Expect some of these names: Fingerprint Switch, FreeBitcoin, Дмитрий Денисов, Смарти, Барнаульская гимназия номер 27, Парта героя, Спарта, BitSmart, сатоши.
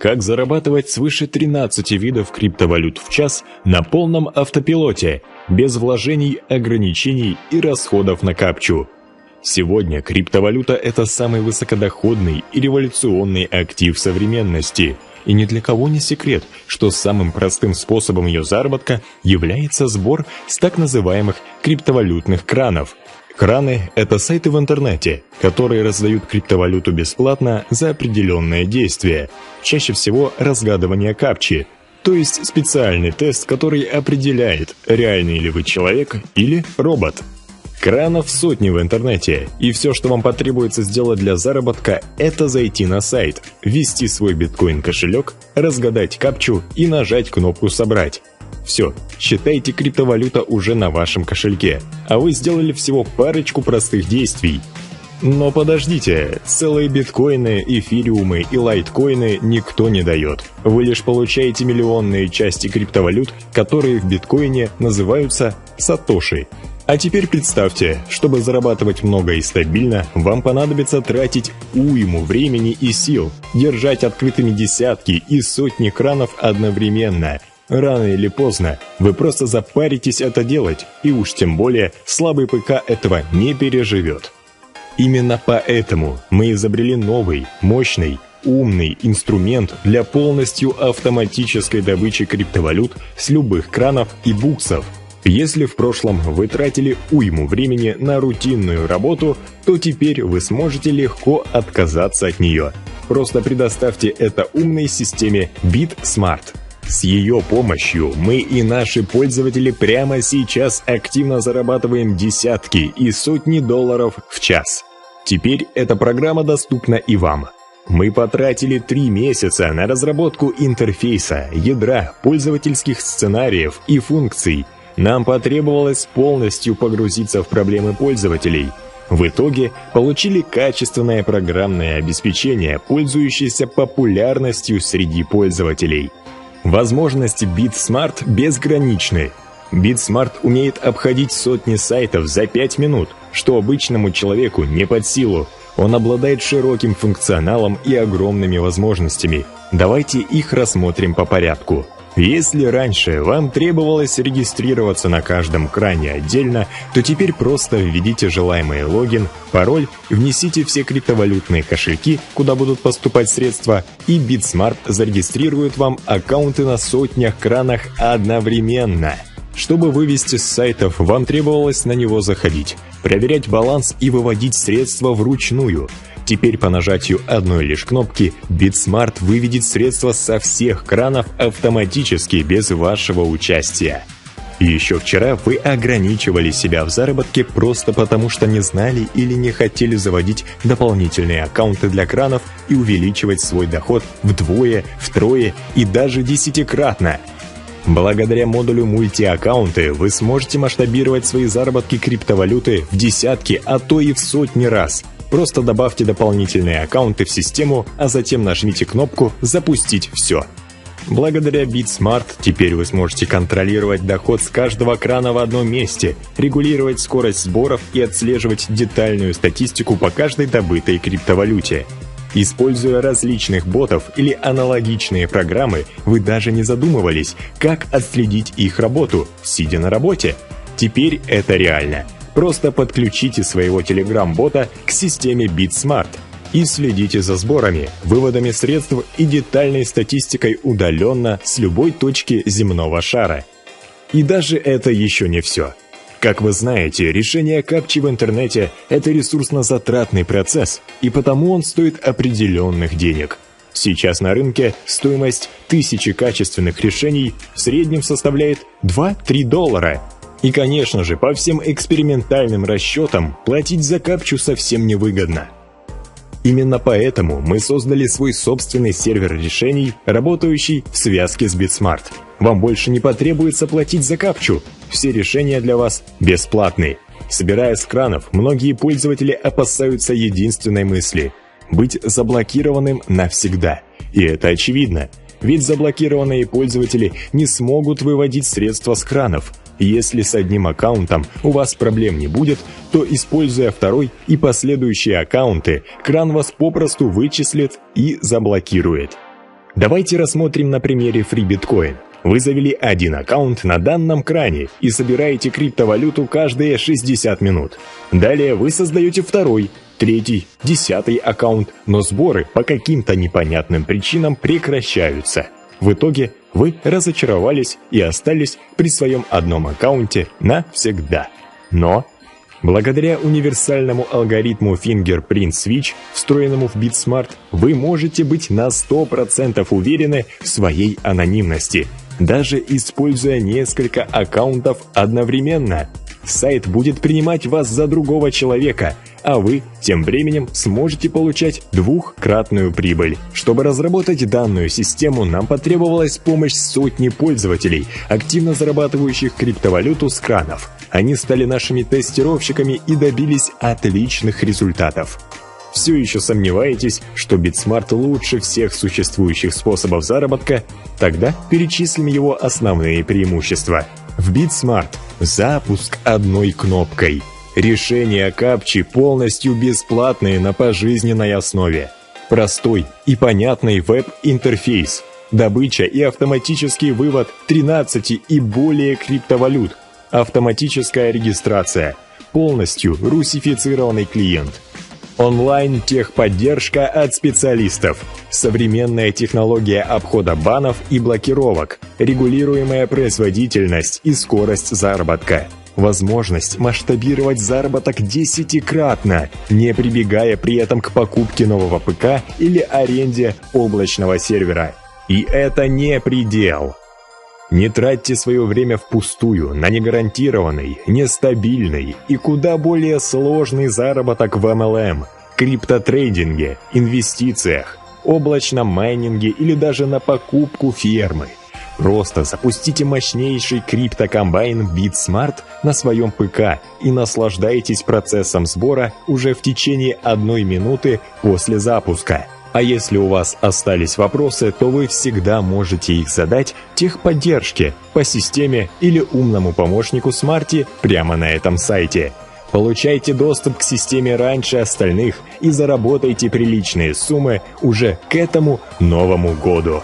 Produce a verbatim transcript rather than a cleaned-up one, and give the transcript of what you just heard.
Как зарабатывать свыше тринадцати видов криптовалют в час на полном автопилоте, без вложений, ограничений и расходов на капчу? Сегодня криптовалюта – это самый высокодоходный и революционный актив современности. И ни для кого не секрет, что самым простым способом ее заработка является сбор с так называемых криптовалютных кранов. Краны – это сайты в интернете, которые раздают криптовалюту бесплатно за определенное действие, чаще всего разгадывание капчи, то есть специальный тест, который определяет, реальный ли вы человек или робот. Кранов сотни в интернете, и все, что вам потребуется сделать для заработка, это зайти на сайт, ввести свой биткоин-кошелек, разгадать капчу и нажать кнопку «Собрать». Все, считайте, криптовалюта уже на вашем кошельке, а вы сделали всего парочку простых действий. Но подождите, целые биткоины, эфириумы и лайткоины никто не дает. Вы лишь получаете миллионные части криптовалют, которые в биткоине называются «сатоши». А теперь представьте, чтобы зарабатывать много и стабильно, вам понадобится тратить уйму времени и сил, держать открытыми десятки и сотни кранов одновременно. Рано или поздно вы просто запаритесь это делать, и уж тем более слабый ПК этого не переживет. Именно поэтому мы изобрели новый, мощный, умный инструмент для полностью автоматической добычи криптовалют с любых кранов и буксов. Если в прошлом вы тратили уйму времени на рутинную работу, то теперь вы сможете легко отказаться от нее. Просто предоставьте это умной системе BitSmart. С ее помощью мы и наши пользователи прямо сейчас активно зарабатываем десятки и сотни долларов в час. Теперь эта программа доступна и вам. Мы потратили три месяца на разработку интерфейса, ядра, пользовательских сценариев и функций. Нам потребовалось полностью погрузиться в проблемы пользователей. В итоге получили качественное программное обеспечение, пользующееся популярностью среди пользователей. Возможности BitSmart безграничны. BitSmart умеет обходить сотни сайтов за пять минут, что обычному человеку не под силу. Он обладает широким функционалом и огромными возможностями. Давайте их рассмотрим по порядку. Если раньше вам требовалось регистрироваться на каждом кране отдельно, то теперь просто введите желаемый логин, пароль, внесите все криптовалютные кошельки, куда будут поступать средства, и BitSmart зарегистрирует вам аккаунты на сотнях кранах одновременно. Чтобы вывести с сайтов, вам требовалось на него заходить, проверять баланс и выводить средства вручную. Теперь по нажатию одной лишь кнопки BitSmart выведет средства со всех кранов автоматически без вашего участия. Еще вчера вы ограничивали себя в заработке просто потому, что не знали или не хотели заводить дополнительные аккаунты для кранов и увеличивать свой доход вдвое, втрое и даже десятикратно. Благодаря модулю мультиаккаунты вы сможете масштабировать свои заработки криптовалюты в десятки, а то и в сотни раз. Просто добавьте дополнительные аккаунты в систему, а затем нажмите кнопку «Запустить все». Благодаря BitSmart теперь вы сможете контролировать доход с каждого крана в одном месте, регулировать скорость сборов и отслеживать детальную статистику по каждой добытой криптовалюте. Используя различных ботов или аналогичные программы, вы даже не задумывались, как отследить их работу, сидя на работе. Теперь это реально. Просто подключите своего Telegram-бота к системе BitSmart и следите за сборами, выводами средств и детальной статистикой удаленно с любой точки земного шара. И даже это еще не все. Как вы знаете, решение капчи в интернете – это ресурсно-затратный процесс, и потому он стоит определенных денег. Сейчас на рынке стоимость тысячи качественных решений в среднем составляет два-три доллара. И, конечно же, по всем экспериментальным расчетам платить за капчу совсем невыгодно. Именно поэтому мы создали свой собственный сервер решений, работающий в связке с BitSmart. Вам больше не потребуется платить за капчу. Все решения для вас бесплатны. Собирая с кранов, многие пользователи опасаются единственной мысли – быть заблокированным навсегда. И это очевидно, ведь заблокированные пользователи не смогут выводить средства с кранов. Если с одним аккаунтом у вас проблем не будет, то, используя второй и последующие аккаунты, кран вас попросту вычислит и заблокирует. Давайте рассмотрим на примере FreeBitcoin. Вы завели один аккаунт на данном кране и собираете криптовалюту каждые шестьдесят минут. Далее вы создаете второй, третий, десятый аккаунт, но сборы по каким-то непонятным причинам прекращаются. В итоге вы разочаровались и остались при своем одном аккаунте навсегда. Но благодаря универсальному алгоритму Fingerprint Switch, встроенному в BitSmart, вы можете быть на сто процентов уверены в своей анонимности, даже используя несколько аккаунтов одновременно. Сайт будет принимать вас за другого человека, а вы тем временем сможете получать двухкратную прибыль. Чтобы разработать данную систему, нам потребовалась помощь сотни пользователей, активно зарабатывающих криптовалюту с кранов. Они стали нашими тестировщиками и добились отличных результатов. Все еще сомневаетесь, что BitSmart лучше всех существующих способов заработка? Тогда перечислим его основные преимущества. В BitSmart запуск одной кнопкой. Решения капчи полностью бесплатные на пожизненной основе. Простой и понятный веб-интерфейс. Добыча и автоматический вывод тринадцати и более криптовалют. Автоматическая регистрация. Полностью русифицированный клиент. Онлайн-техподдержка от специалистов. Современная технология обхода банов и блокировок. Регулируемая производительность и скорость заработка. Возможность масштабировать заработок десятикратно, не прибегая при этом к покупке нового ПК или аренде облачного сервера. И это не предел. Не тратьте свое время впустую на негарантированный, нестабильный и куда более сложный заработок в эм эл эм, криптотрейдинге, инвестициях, облачном майнинге или даже на покупку фермы. Просто запустите мощнейший криптокомбайн BitSmart на своем ПК и наслаждайтесь процессом сбора уже в течение одной минуты после запуска. А если у вас остались вопросы, то вы всегда можете их задать техподдержке по системе или умному помощнику Смарти прямо на этом сайте. Получайте доступ к системе раньше остальных и заработайте приличные суммы уже к этому Новому году.